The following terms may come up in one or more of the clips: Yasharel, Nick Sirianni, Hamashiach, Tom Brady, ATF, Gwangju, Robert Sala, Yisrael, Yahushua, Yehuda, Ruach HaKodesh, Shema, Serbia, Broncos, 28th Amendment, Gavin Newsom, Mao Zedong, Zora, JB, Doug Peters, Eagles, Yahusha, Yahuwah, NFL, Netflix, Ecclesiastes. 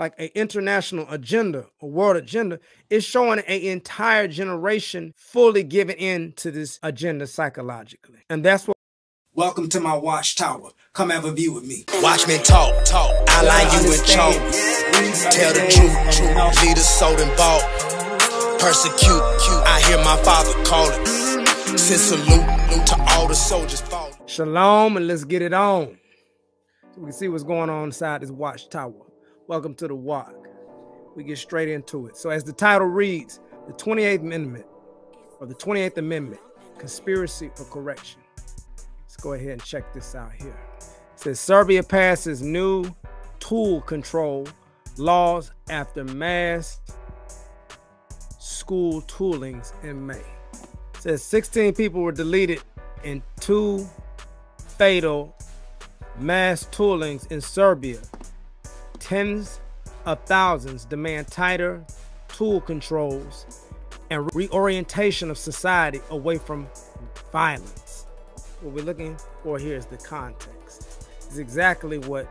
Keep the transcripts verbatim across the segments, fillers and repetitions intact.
like an international agenda, a world agenda, is showing an entire generation fully giving in to this agenda psychologically. And that's what. Welcome to my watchtower. Come have a view with me. Watch me talk, talk. I like you and chalk. Tell the truth, truth. Lead us sold and bought. Persecute, I hear my father call it. Send salute to all the soldiers falling. Shalom, and let's get it on. So we can see what's going on inside this watchtower. Welcome to the walk. We get straight into it. So as the title reads, the twenty-eighth amendment, or the twenty-eighth amendment, conspiracy for correction. Let's go ahead and check this out here. It says Serbia passes new tool control laws after mass school toolings in May. It says sixteen people were deleted in two fatal mass toolings in Serbia. Tens of thousands demand tighter tool controls and reorientation of society away from violence. What we're looking for here is the context. This is exactly what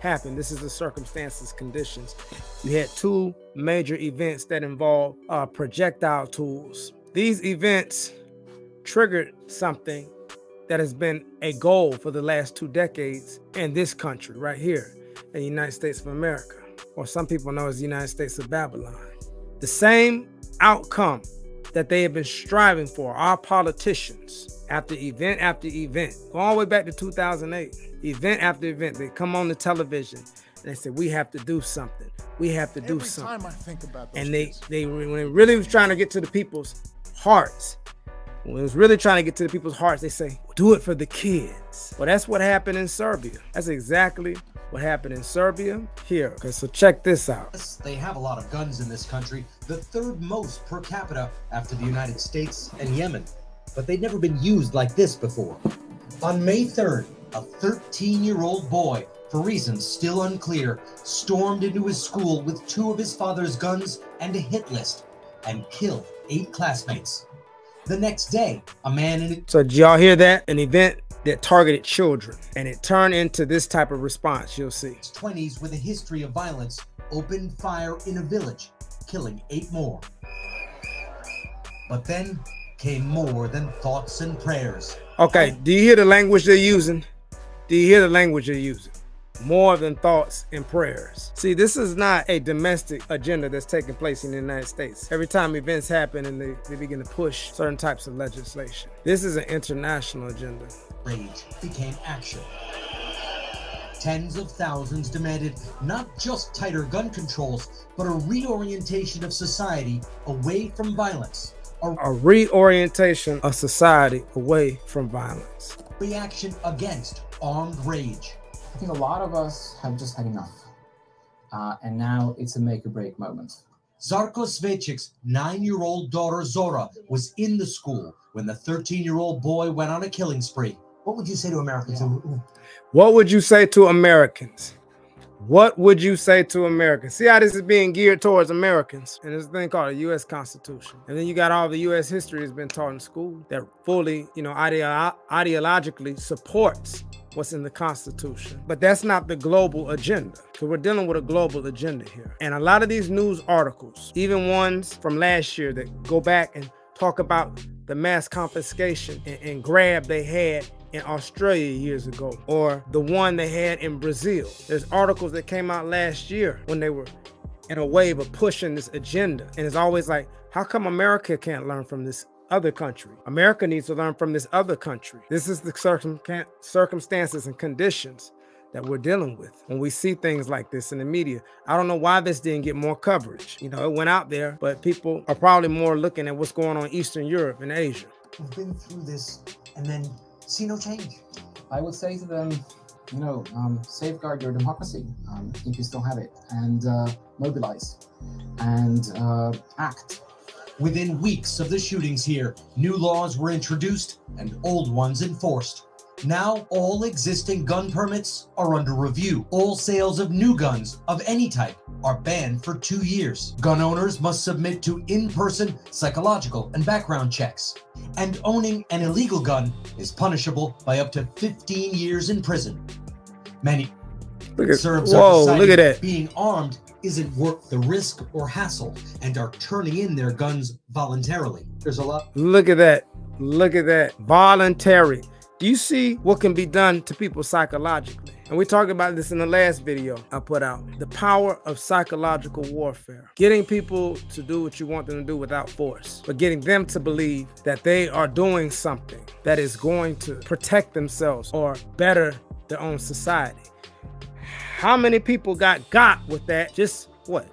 happened. This is the circumstances, conditions. You had two major events that involved uh, projectile tools. These events triggered something that has been a goal for the last two decades in this country right here. The United States of America, or some people know as the United States of Babylon. The same outcome that they have been striving for, our politicians, after event after event, all the way back to two thousand eight, event after event, they come on the television and they say, we have to do something. We have to do Every something. Time I think about those and they, they, when it really was trying to get to the people's hearts, when it was really trying to get to the people's hearts, they say, do it for the kids. Well, that's what happened in Serbia. That's exactly what happened in Serbia here. Okay, so check this out. They have a lot of guns in this country, the third most per capita after the United States and Yemen, but they'd never been used like this before. On May third, a thirteen-year-old boy, for reasons still unclear, stormed into his school with two of his father's guns and a hit list and killed eight classmates. The next day, a man in... So did y'all hear that? An event that targeted children, and it turned into this type of response, you'll see. twenties with a history of violence opened fire in a village, killing eight more. But then came more than thoughts and prayers. Okay, do you hear the language they're using? Do you hear the language they're using? More than thoughts and prayers. See, this is not a domestic agenda that's taking place in the United States. Every time events happen and they, they begin to push certain types of legislation. This is an international agenda. Rage became action. Tens of thousands demanded not just tighter gun controls, but a reorientation of society away from violence. A, a reorientation of society away from violence. Reaction against armed rage. I think a lot of us have just had enough, uh, and now it's a make-or-break moment. Zarko Svecic's nine-year-old daughter Zora was in the school when the thirteen-year-old boy went on a killing spree. What would you say to Americans? Yeah. What would you say to Americans? What would you say to Americans? See how this is being geared towards Americans. And there's a thing called the U S Constitution. And then you got all the U S history that's been taught in school that fully, you know, ideo ideologically supports what's in the Constitution. But that's not the global agenda. So we're dealing with a global agenda here. And a lot of these news articles, even ones from last year that go back and talk about the mass confiscation and, and grab they had in Australia years ago, or the one they had in Brazil. There's articles that came out last year when they were in a wave of pushing this agenda. And it's always like, how come America can't learn from this other country? America needs to learn from this other country. This is the circum circumstances and conditions that we're dealing with when we see things like this in the media. I don't know why this didn't get more coverage. You know, it went out there, but people are probably more looking at what's going on in Eastern Europe and Asia. We've been through this and then see no change. I would say to them, you know, um, safeguard your democracy um, if you still have it, and uh, mobilize and uh, act. Within weeks of the shootings here, new laws were introduced and old ones enforced. Now, all existing gun permits are under review. All sales of new guns of any type are banned for two years. Gun owners must submit to in-person, psychological, and background checks. And owning an illegal gun is punishable by up to fifteen years in prison. Many... look at, Serbs whoa, are deciding look at that. Being armed isn't worth the risk or hassle and are turning in their guns voluntarily. There's a lot. Look at that. Look at that. Voluntary. Do you see what can be done to people psychologically? And we talked about this in the last video I put out. The power of psychological warfare. Getting people to do what you want them to do without force. But getting them to believe that they are doing something that is going to protect themselves or better their own society. How many people got got with that just, what,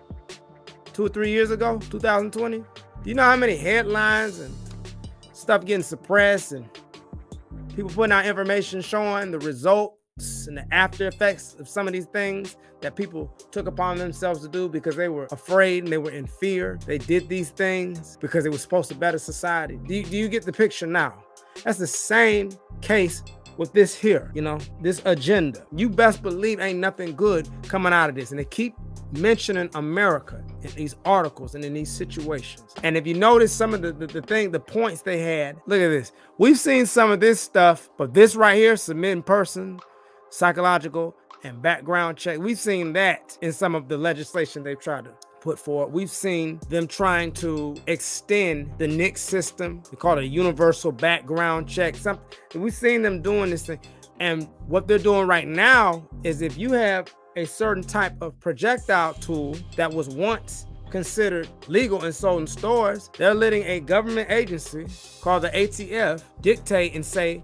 two or three years ago, two thousand twenty? Do you know how many headlines and stuff getting suppressed and people putting out information showing the results and the after effects of some of these things that people took upon themselves to do because they were afraid and they were in fear? They did these things because it was supposed to better society. Do you, do you get the picture now? That's the same case with this here, you know, this agenda. You best believe ain't nothing good coming out of this. And they keep mentioning America in these articles and in these situations. And if you notice some of the, the, the thing, the points they had, look at this. We've seen some of this stuff, but this right here, submitting person, psychological, and background check. We've seen that in some of the legislation they've tried to put forward. We've seen them trying to extend the N I C system. They call it a universal background check. Something. We've seen them doing this thing. And what they're doing right now is if you have a certain type of projectile tool that was once considered legal and sold in stores, they're letting a government agency called the A T F dictate and say,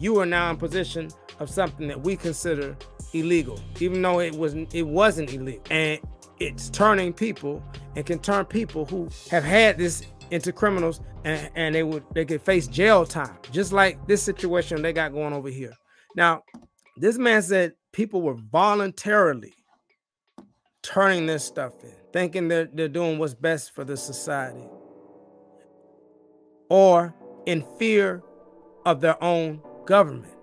you are now in possession of something that we consider illegal, even though it wasn't, it wasn't illegal. And it's turning people and can turn people who have had this into criminals, and, and they would they could face jail time, just like this situation they got going over here. Now, this man said people were voluntarily turning this stuff in, thinking they're, they're doing what's best for the society or in fear of their own government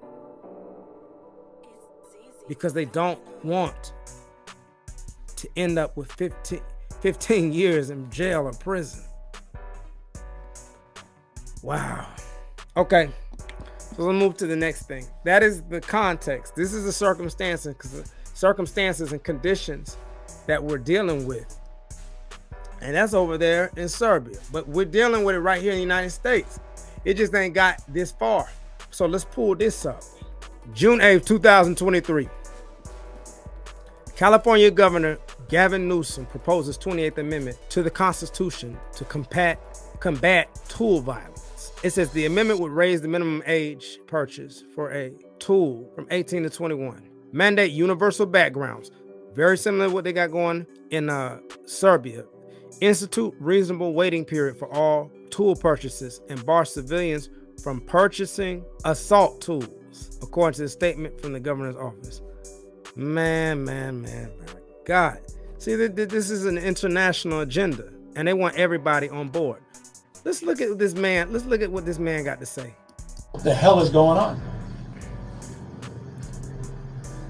because they don't want to end up with fifteen, fifteen years in jail or prison. Wow. Okay, so let's move to the next thing. That is the context. This is the circumstances, circumstances and conditions that we're dealing with. And that's over there in Serbia, but we're dealing with it right here in the United States. It just ain't got this far. So let's pull this up. June eighth, two thousand twenty-three. California Governor Gavin Newsom proposes twenty-eighth Amendment to the Constitution to combat, combat tool violence. It says the amendment would raise the minimum age purchase for a tool from eighteen to twenty-one. Mandate universal backgrounds, very similar to what they got going in uh, Serbia. Institute reasonable waiting period for all tool purchases and bar civilians from purchasing assault tools, according to the statement from the governor's office. Man, man, man, man. God. See, this is an international agenda, and they want everybody on board. Let's look at this man. Let's look at what this man got to say. What the hell is going on?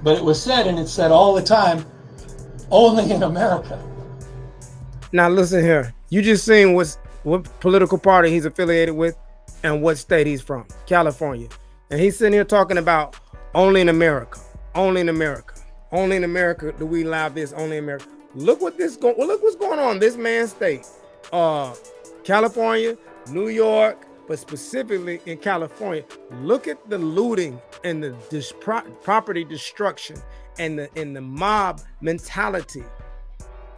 But it was said, and it's said all the time, only in America. Now, listen here. You just seen what's, what political party he's affiliated with and what state he's from, California. And he's sitting here talking about only in America, only in America. Only in America do we allow this. Only in America. Look what this going. Well, look what's going on in this man's state, uh, California, New York, but specifically in California. Look at the looting and the dis pro property destruction and the and the mob mentality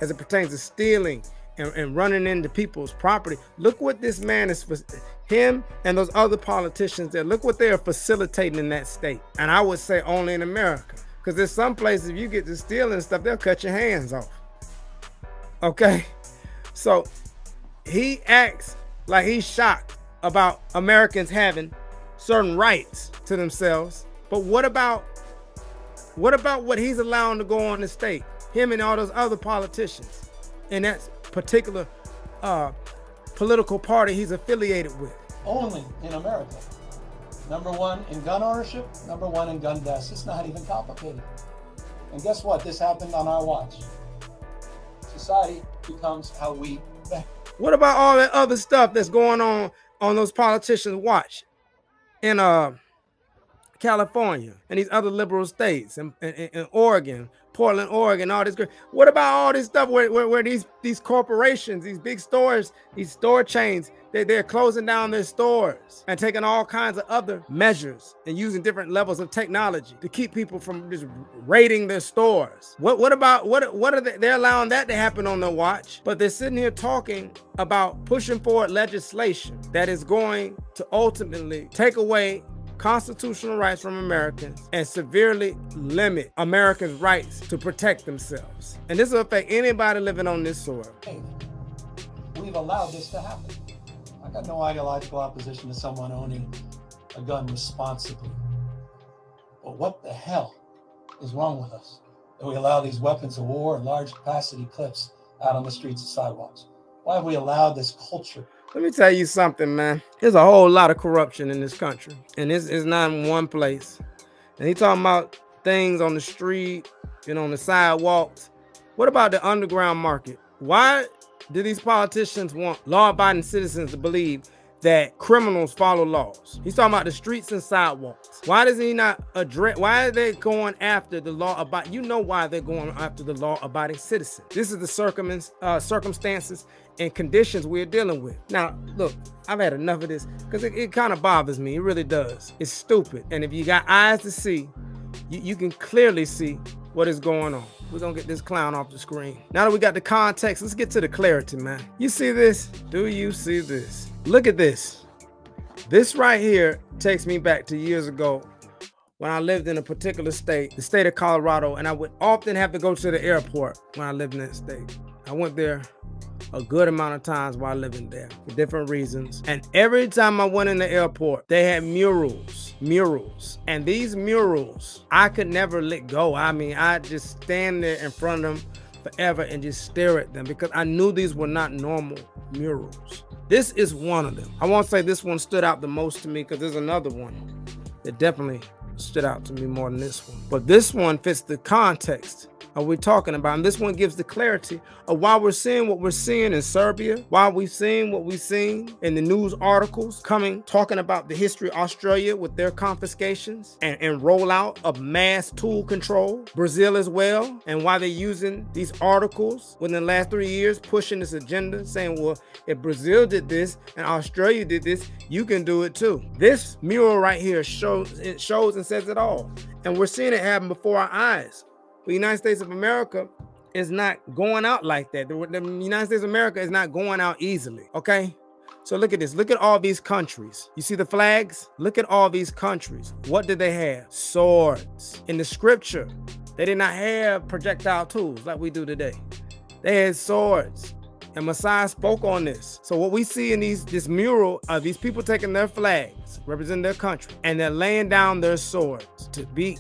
as it pertains to stealing and, and running into people's property. Look what this man is, him and those other politicians there. Look what they are facilitating in that state. And I would say only in America. Because there's some places if you get to stealing stuff, they'll cut your hands off. Okay? So he acts like he's shocked about Americans having certain rights to themselves. But what about what about what he's allowing to go on in the state? Him and all those other politicians in that particular uh, political party he's affiliated with. Only in America. Number one in gun ownership, number one in gun deaths. It's not even complicated. And guess what? This happened on our watch. Society becomes how we think. What about all that other stuff that's going on on those politicians' watch in uh, California and these other liberal states and, and, and Oregon, Portland, Oregon, all this. What about all this stuff where, where, where these these corporations, these big stores, these store chains, they, they're closing down their stores and taking all kinds of other measures and using different levels of technology to keep people from just raiding their stores? What what about what what are they, they're allowing that to happen on their watch? But they're sitting here talking about pushing forward legislation that is going to ultimately take away constitutional rights from Americans and severely limit Americans' rights to protect themselves. And this will affect anybody living on this soil. Hey, we've allowed this to happen. I got no ideological opposition to someone owning a gun responsibly. But what the hell is wrong with us that we allow these weapons of war in large capacity clips out on the streets and sidewalks? Why have we allowed this culture? Let me tell you something, man. There's a whole lot of corruption in this country, and it's, it's not in one place. And he's talking about things on the street and on the sidewalks. What about the underground market? Why do these politicians want law-abiding citizens to believe that criminals follow laws? He's talking about the streets and sidewalks. Why does he not address? Why are they going after the law about? You know why they're going after the law-abiding citizen. This is the circum uh, circumstances and conditions we're dealing with. Now, look, I've had enough of this because it, it kind of bothers me. It really does. It's stupid. And if you got eyes to see, you, you can clearly see what is going on. We're going to get this clown off the screen. Now that we got the context, let's get to the clarity, man. You see this? Do you see this? Look at this. This right here takes me back to years ago when I lived in a particular state, the state of Colorado, and I would often have to go to the airport when I lived in that state. I went there a good amount of times while living there for different reasons. And every time I went in the airport, they had murals, murals. And these murals, I could never let go. I mean, I just stand there in front of them forever and just stare at them because I knew these were not normal murals. This is one of them. I won't say this one stood out the most to me because there's another one that definitely stood out to me more than this one. But this one fits the context are we talking about? And this one gives the clarity of why we're seeing what we're seeing in Serbia, why we've seen what we've seen in the news articles coming, talking about the history of Australia with their confiscations and, and rollout of mass tool control, Brazil as well, and why they're using these articles within the last three years, pushing this agenda, saying, well, if Brazil did this and Australia did this, you can do it too. This mural right here shows, it shows and says it all. And we're seeing it happen before our eyes. The United States of America is not going out like that. The, the United States of America is not going out easily, okay? So look at this. Look at all these countries. You see the flags? Look at all these countries. What did they have? Swords. In the scripture, they did not have projectile tools like we do today. They had swords. And Messiah spoke on this. So what we see in these this mural are these people taking their flags, representing their country, and they're laying down their swords to be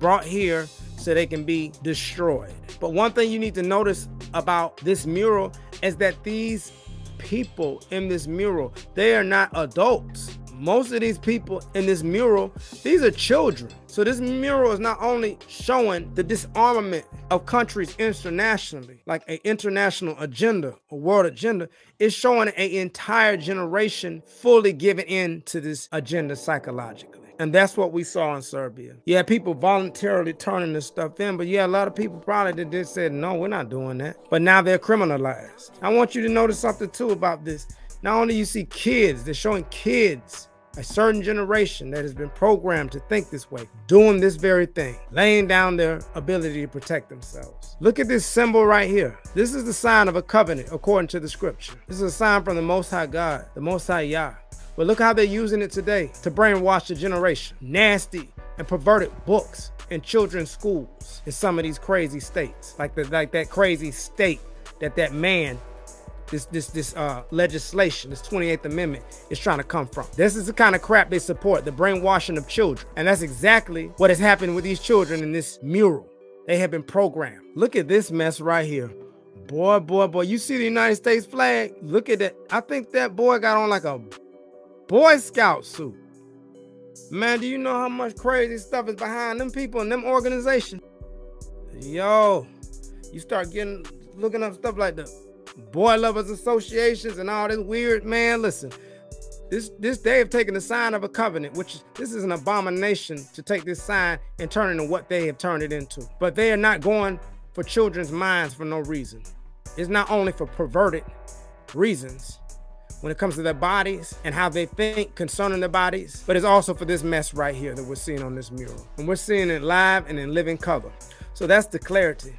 brought here so they can be destroyed. But one thing you need to notice about this mural is that these people in this mural, they are not adults. Most of these people in this mural, these are children. So this mural is not only showing the disarmament of countries internationally, like an international agenda, a world agenda, it's showing an entire generation fully giving in to this agenda psychologically. And that's what we saw in Serbia. Yeah, people voluntarily turning this stuff in, but yeah, a lot of people probably did said, no, we're not doing that. But now they're criminalized. I want you to notice something too about this. Not only you see kids, they're showing kids, a certain generation that has been programmed to think this way, doing this very thing, laying down their ability to protect themselves. Look at this symbol right here. This is the sign of a covenant, according to the scripture. This is a sign from the Most High God, the Most High Yah. But look how they're using it today to brainwash the generation. Nasty and perverted books in children's schools in some of these crazy states, like the, like that crazy state that that man, this this this uh, legislation, this twenty-eighth amendment is trying to come from. This is the kind of crap they support, the brainwashing of children. And that's exactly what has happened with these children in this mural. They have been programmed. Look at this mess right here. Boy, boy, boy, you see the United States flag? Look at that. I think that boy got on like a Boy Scout suit. Man, do you know how much crazy stuff is behind them people and them organizations? Yo, you start getting, looking up stuff like the Boy Lovers Associations and all this weird, man, listen, This, this they have taken the sign of a covenant, which is, this is an abomination to take this sign and turn it into what they have turned it into. But they are not going for children's minds for no reason. It's not only for perverted reasons when it comes to their bodies and how they think concerning their bodies, but it's also for this mess right here that we're seeing on this mural. And we're seeing it live and in living color. So that's the clarity.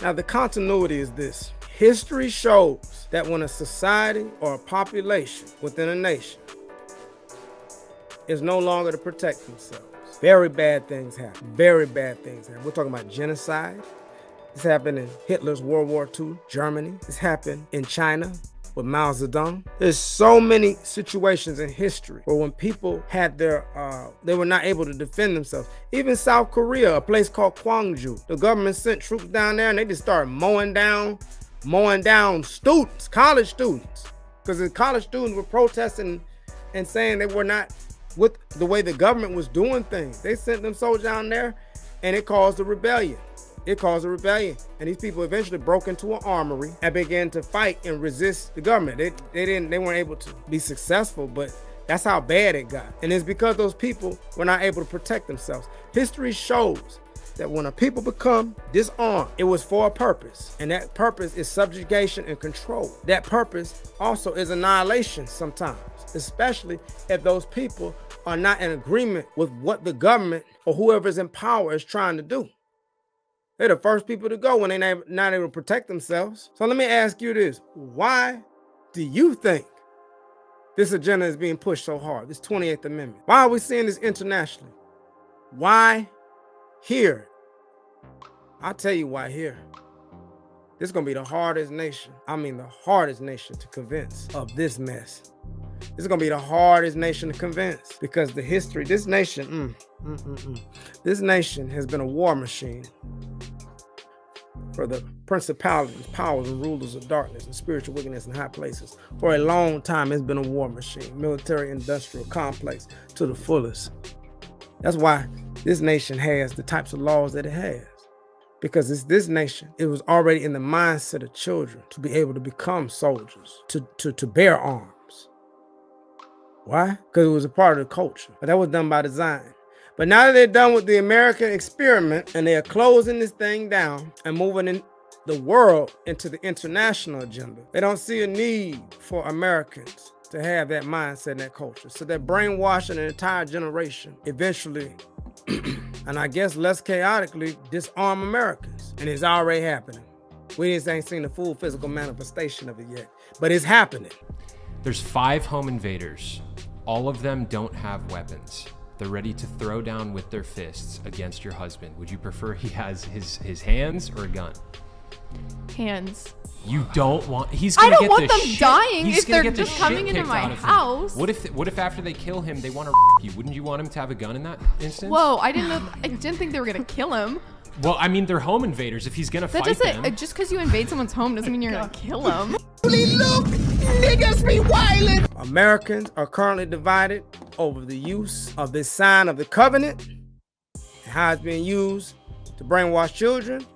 Now the continuity is this. History shows that when a society or a population within a nation is no longer to protect themselves, very bad things happen. Very bad things happen. We're talking about genocide. This happened in Hitler's World War Two, Germany. This happened in China with Mao Zedong. There's so many situations in history where when people had their, uh, they were not able to defend themselves. Even South Korea, a place called Gwangju, the government sent troops down there and they just started mowing down mowing down students, college students, because the college students were protesting and saying they were not with the way the government was doing things. They sent them soldiers down there and it caused a rebellion. It caused a rebellion. And these people eventually broke into an armory and began to fight and resist the government. They, they, didn't, they weren't able to be successful, but that's how bad it got. And it's because those people were not able to protect themselves. History shows that when a people become disarmed, it was for a purpose. And that purpose is subjugation and control. That purpose also is annihilation sometimes, especially if those people are not in agreement with what the government or whoever is in power is trying to do. They're the first people to go when they're not able to protect themselves. So let me ask you this. Why do you think this agenda is being pushed so hard, this twenty-eighth amendment? Why are we seeing this internationally? Why here? I'll tell you why here. This is going to be the hardest nation. I mean, the hardest nation to convince of this mess. This is going to be the hardest nation to convince because the history, this nation, mm, mm, mm, mm, this nation has been a war machine for the principalities, powers, and rulers of darkness and spiritual wickedness in high places. For a long time, it's been a war machine, military, industrial complex to the fullest. That's why this nation has the types of laws that it has, because it's this nation. It was already in the mindset of children to be able to become soldiers, to, to, to bear arms. Why? Because it was a part of the culture, but that was done by design. But now that they're done with the American experiment and they are closing this thing down and moving in the world into the international agenda, they don't see a need for Americans to have that mindset and that culture. So they're brainwashing an entire generation eventually, and I guess less chaotically, disarm Americans. And it's already happening. We just ain't seen the full physical manifestation of it yet, but it's happening. There's five home invaders. All of them don't have weapons. They're ready to throw down with their fists against your husband. Would you prefer he has his, his hands or a gun? Hands. You don't want, he's gonna get the I don't want the them shit. dying he's if they're get just the coming into my house. What if, what if after they kill him, they want to r you? Wouldn't you want him to have a gun in that instance? Whoa, I didn't know, I didn't think they were gonna kill him. Well, I mean, they're home invaders. If he's gonna that fight them. It, just cause you invade someone's home doesn't mean you're gonna kill him. Holy look, niggas be wildin'. Americans are currently divided over the use of this sign of the covenant, and how it's being used to brainwash children.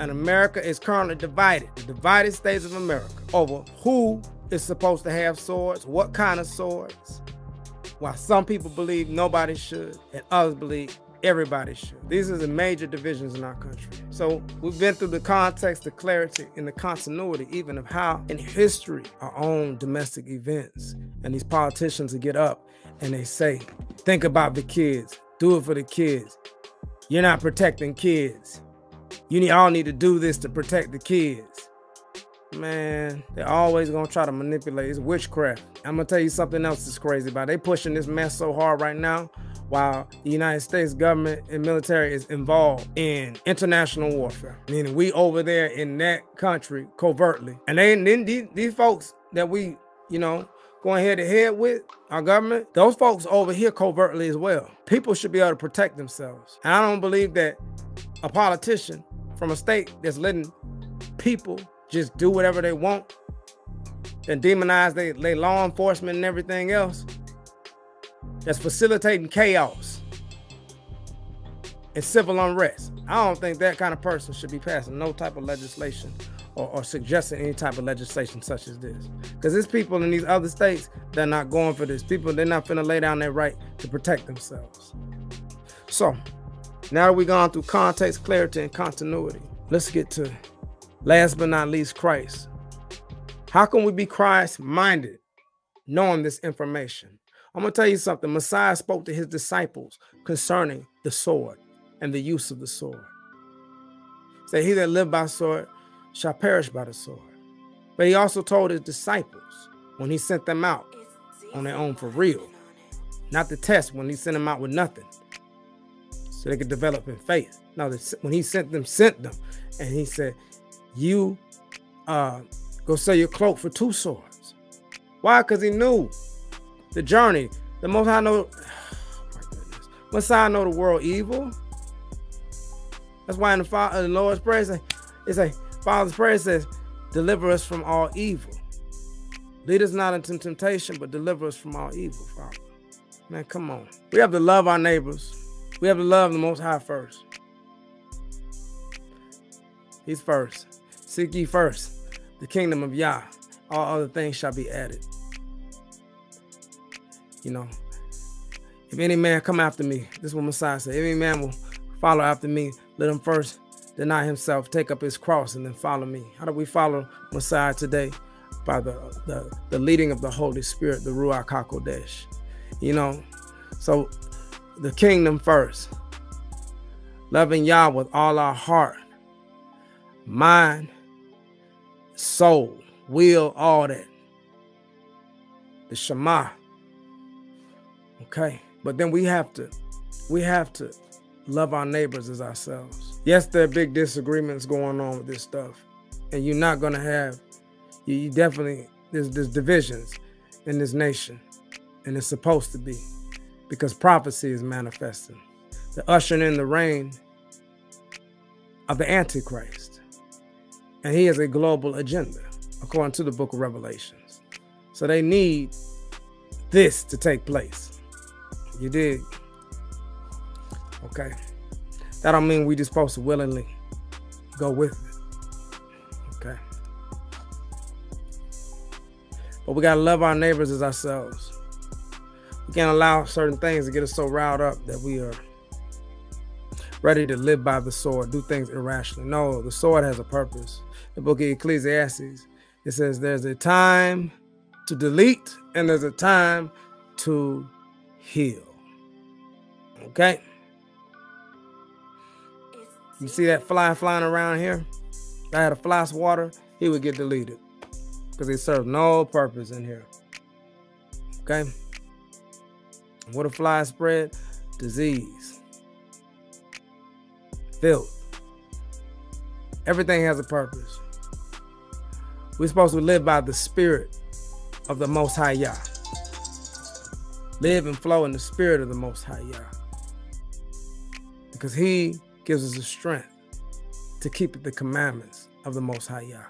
And America is currently divided, the divided states of America, over who is supposed to have swords, what kind of swords, while some people believe nobody should and others believe everybody should. These are the major divisions in our country. So we've been through the context, the clarity, and the continuity even of how in history our own domestic events and these politicians will get up and they say, think about the kids, do it for the kids. You're not protecting kids. You need, all need to do this to protect the kids. Man, they're always going to try to manipulate. It's witchcraft. I'm going to tell you something else that's crazy about it. They pushing this mess so hard right now while the United States government and military is involved in international warfare. Meaning we over there in that country covertly. And they, then these, these folks that we, you know, going head to head with our government, those folks over here covertly as well. People should be able to protect themselves. And I don't believe that a politician from a state that's letting people just do whatever they want and demonize their, their law enforcement and everything else, that's facilitating chaos and civil unrest. I don't think that kind of person should be passing no type of legislation or, or suggesting any type of legislation such as this. Because there's people in these other states that are not going for this. People, they're not finna lay down their right to protect themselves. So now that we've gone through context, clarity, and continuity, let's get to last but not least, Christ. How can we be Christ-minded knowing this information? I'm going to tell you something. Messiah spoke to his disciples concerning the sword and the use of the sword. He said, he that lives by the sword shall perish by the sword. But he also told his disciples when he sent them out on their own for real, not the test when he sent them out with nothing so they could develop in faith. No, when he sent them, sent them. And he said, you uh, go sell your cloak for two swords. Why? Because he knew the journey. The most I know, oh my goodness. Once I know the world evil. That's why in the, Father, the Lord's prayer, it's like, it's like Father's prayer says, deliver us from all evil. Lead us not into temptation, but deliver us from all evil, Father. Man, come on. We have to love our neighbors. We have to love the Most High first. He's first. Seek ye first the kingdom of Yah. All other things shall be added. You know, if any man come after me, this is what Messiah said, if any man will follow after me, let him first deny himself, take up his cross, and then follow me. How do we follow Messiah today? By the, the, the leading of the Holy Spirit, the Ruach HaKodesh. You know, so the kingdom first. Loving Yah with all our heart, mind, soul, will, all that. The Shema. Okay, but then we have to, we have to love our neighbors as ourselves. Yes, there are big disagreements going on with this stuff, and you're not gonna have, you, you definitely there's, there's divisions in this nation, and it's supposed to be, because prophecy is manifesting, the ushering in the reign of the Antichrist, and he has a global agenda according to the Book of Revelations. So they need this to take place. You dig? Okay. That don't mean we just supposed to willingly go with it. Okay. But we gotta love our neighbors as ourselves. We can't allow certain things to get us so riled up that we are ready to live by the sword, do things irrationally. No, the sword has a purpose. The book of Ecclesiastes, it says there's a time to delete and there's a time to heal. Okay, you see that fly flying around here? If I had a fly swatter, he would get deleted because he served no purpose in here. Okay, what a fly spread? Disease, filth. Everything has a purpose. We're supposed to live by the spirit of the Most High Yah. Live and flow in the spirit of the Most High Yah, because he gives us the strength to keep the commandments of the Most High Yah.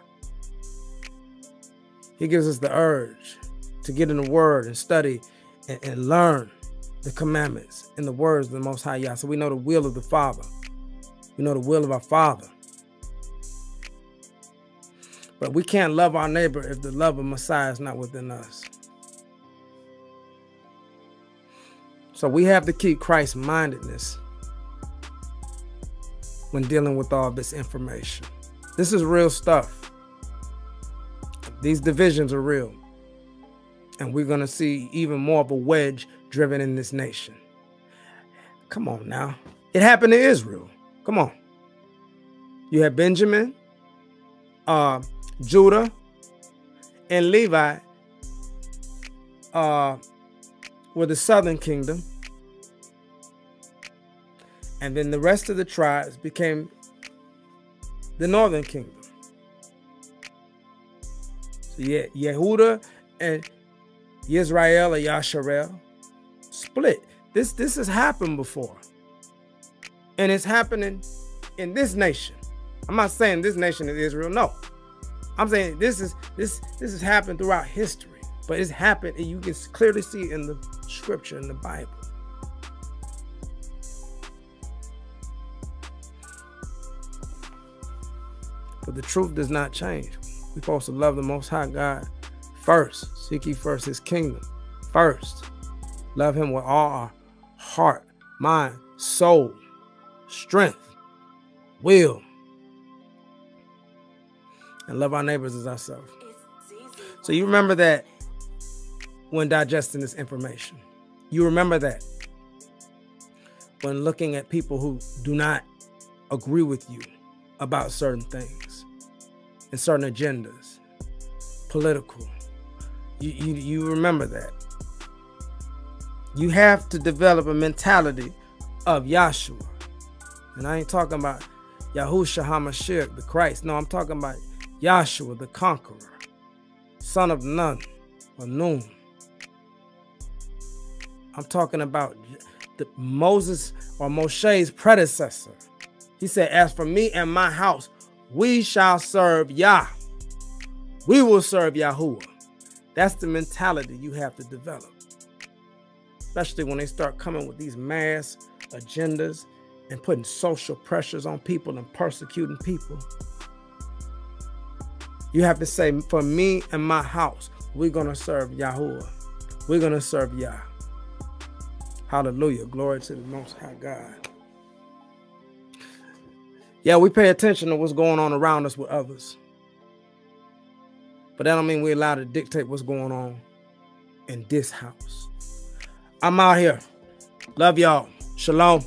He gives us the urge to get in the word and study and, and learn the commandments and the words of the Most High Yah, so we know the will of the Father. We know the will of our Father. But we can't love our neighbor if the love of Messiah is not within us. So we have to keep Christ-mindedness when dealing with all this information. This is real stuff. These divisions are real. And we're going to see even more of a wedge driven in this nation. Come on now. It happened to Israel. Come on. You have Benjamin, uh, Judah, and Levi uh, were the southern kingdom. And then the rest of the tribes became the northern kingdom. So yeah, Yehuda and Yisrael or Yasharel split. This, this has happened before. And it's happening in this nation. I'm not saying this nation is Israel. No. I'm saying this is this this has happened throughout history. But it's happened, and you can clearly see in the scripture, in the Bible. But the truth does not change. We're supposed to love the Most High God first. Seek ye first his kingdom first. Love him with all our heart, mind, soul, strength, will. And love our neighbors as ourselves. So you remember that when digesting this information. You remember that when looking at people who do not agree with you about certain things and certain agendas, political. You, you, you remember that. You have to develop a mentality of Yahushua. And I ain't talking about Yahusha Hamashiach, the Christ. No, I'm talking about Yahushua, the conqueror, son of Nun, or Nun. I'm talking about the Moses or Moshe's predecessor. He said, as for me and my house, we shall serve Yah. We will serve Yahuwah. That's the mentality you have to develop. Especially when they start coming with these mass agendas and putting social pressures on people and persecuting people. You have to say, for me and my house, we're going to serve Yahuwah. We're going to serve Yah. Hallelujah. Glory to the Most High God. Yeah, we pay attention to what's going on around us with others. But that don't mean we're allowed to dictate what's going on in this house. I'm out here. Love y'all. Shalom.